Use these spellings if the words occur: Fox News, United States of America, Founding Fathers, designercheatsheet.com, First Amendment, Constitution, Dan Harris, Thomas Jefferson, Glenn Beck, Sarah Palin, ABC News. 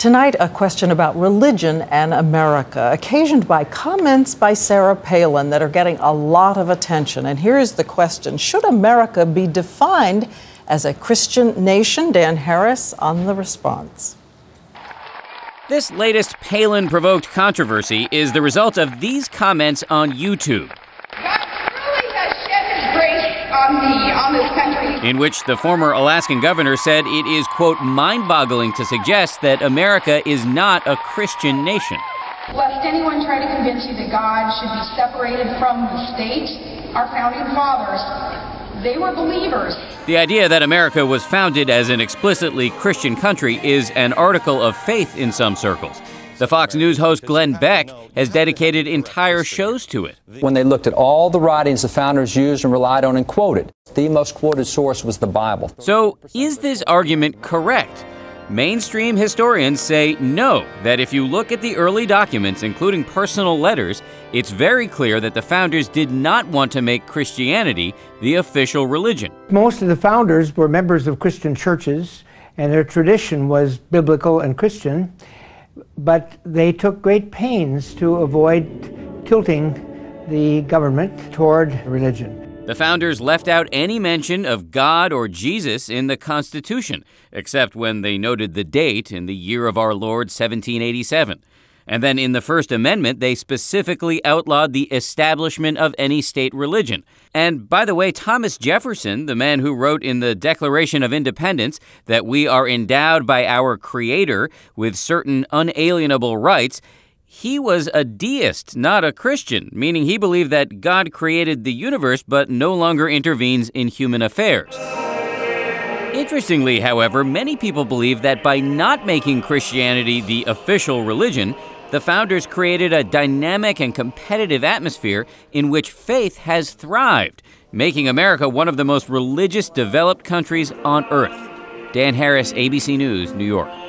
Tonight, a question about religion and America, occasioned by comments by Sarah Palin that are getting a lot of attention. And here is the question: should America be defined as a Christian nation? Dan Harris on the response. This latest Palin-provoked controversy is the result of these comments on YouTube, in which the former Alaskan governor said it is, quote, mind-boggling to suggest that America is not a Christian nation. Lest anyone try to convince you that God should be separated from the state, our founding fathers, they were believers. The idea that America was founded as an explicitly Christian country is an article of faith in some circles. The Fox News host Glenn Beck has dedicated entire shows to it. When they looked at all the writings the founders used and relied on and quoted, the most quoted source was the Bible. So is this argument correct? Mainstream historians say no, that if you look at the early documents, including personal letters, it's very clear that the founders did not want to make Christianity the official religion. Most of the founders were members of Christian churches, and their tradition was biblical and Christian. But they took great pains to avoid tilting the government toward religion. The founders left out any mention of God or Jesus in the Constitution, except when they noted the date in the year of our Lord, 1787. And then in the First Amendment, they specifically outlawed the establishment of any state religion. And by the way, Thomas Jefferson, the man who wrote in the Declaration of Independence that we are endowed by our Creator with certain unalienable rights, he was a deist, not a Christian, meaning he believed that God created the universe but no longer intervenes in human affairs. Interestingly, however, many people believe that by not making Christianity the official religion, the founders created a dynamic and competitive atmosphere in which faith has thrived, making America one of the most religious developed countries on earth. Dan Harris, ABC News, New York.